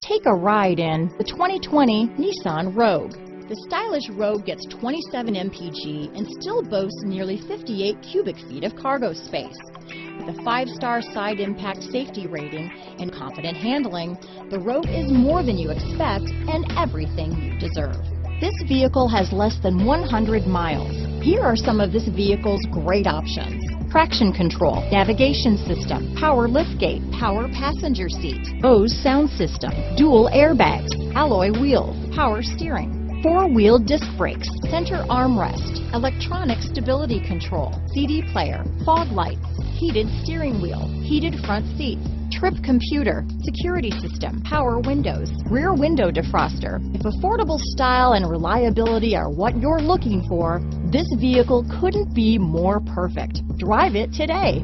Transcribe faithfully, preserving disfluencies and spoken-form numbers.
Take a ride in the twenty twenty Nissan Rogue. The stylish Rogue gets twenty-seven M P G and still boasts nearly fifty-eight cubic feet of cargo space. With a five-star side impact safety rating and confident handling, the Rogue is more than you expect and everything you deserve. This vehicle has less than one hundred miles. Here are some of this vehicle's great options: traction control, navigation system, power liftgate, power passenger seat, Bose sound system, dual airbags, alloy wheels, power steering, four-wheel disc brakes, center armrest, electronic stability control, C D player, fog lights, heated steering wheel, heated front seats, trip computer, security system, power windows, rear window defroster. If affordable style and reliability are what you're looking for, this vehicle couldn't be more perfect. Drive it today.